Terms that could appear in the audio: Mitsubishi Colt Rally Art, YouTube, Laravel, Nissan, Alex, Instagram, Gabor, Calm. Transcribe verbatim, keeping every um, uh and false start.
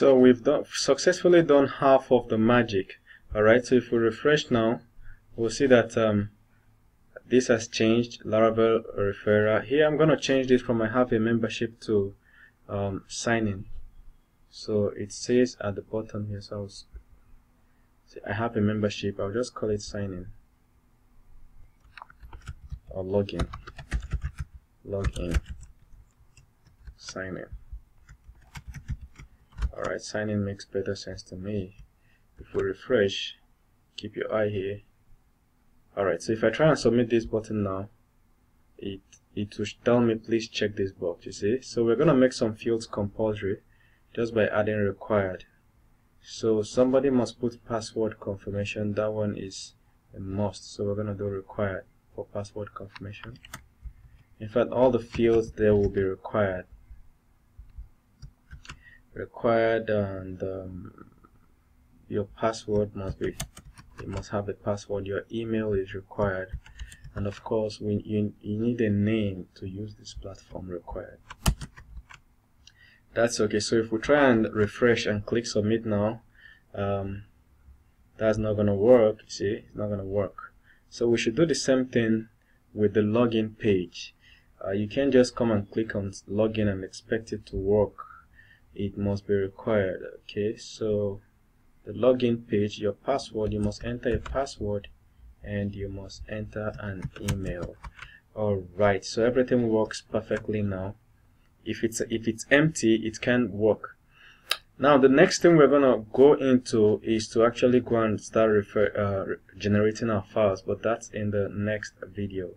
So we've done, successfully done half of the magic. Alright, so if we refresh now, we'll see that um, this has changed, Laravel referrer. Here I'm going to change this from I have a membership to um, sign in. So it says at the bottom here, so I'll say I have a membership, I'll just call it sign in. Or login. Login. Sign in. Alright, sign in makes better sense to me. If we refresh, keep your eye here. Alright, so if I try and submit this button now, it it will tell me please check this box, you see. So we're gonna make some fields compulsory just by adding required. So somebody must put password confirmation, that one is a must, so we're gonna do required for password confirmation. In fact, all the fields there will be required. Required and um, your password must be, you must have a password, your email is required, and of course we, you, you need a name to use this platform required. That's okay. So if we try and refresh and click submit now, um, that's not gonna work, you see, it's not gonna work. So we should do the same thing with the login page. Uh, you can't just come and click on login and expect it to work, it must be required. Okay, so the login page, your password, you must enter a password and you must enter an email. All right, so everything works perfectly now. If it's if it's empty, it can't work. Now the next thing we're gonna go into is to actually go and start refer, uh, generating our files, but that's in the next video.